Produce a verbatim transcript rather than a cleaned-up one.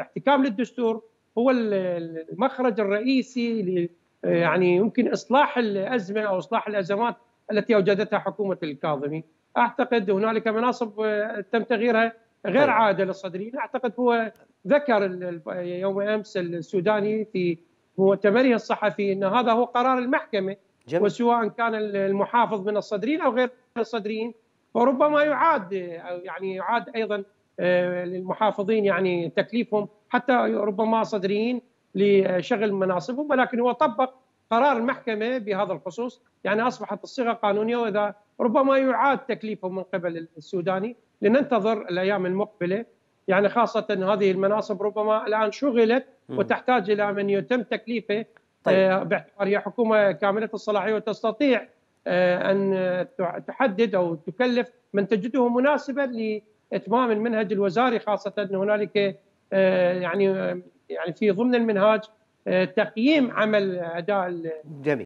الاحتكام للدستور هو المخرج الرئيسي ل يعني يمكن اصلاح الازمه او اصلاح الازمات التي اوجدتها حكومه الكاظمي. اعتقد هنالك مناصب تم تغييرها غير عاده للصدريين، اعتقد هو ذكر يوم امس السوداني في مؤتمره الصحفي ان هذا هو قرار المحكمه، جميل. وسواء كان المحافظ من الصدريين او غير الصدريين فربما يعاد يعني يعاد ايضا للمحافظين يعني تكليفهم حتى ربما صدريين لشغل مناصبهم، ولكن هو طبق قرار المحكمه بهذا الخصوص، يعني اصبحت الصيغه قانونيه واذا ربما يعاد تكليفهم من قبل السوداني. لننتظر الايام المقبله، يعني خاصه هذه المناصب ربما الان شغلت وتحتاج الى من يتم تكليفه، طيب. باعتبار هي حكومه كامله الصلاحيه وتستطيع ان تحدد او تكلف من تجده مناسبا لاتمام المنهج الوزاري، خاصه ان هنالك يعني يعني في ضمن المنهاج تقييم عمل اداء.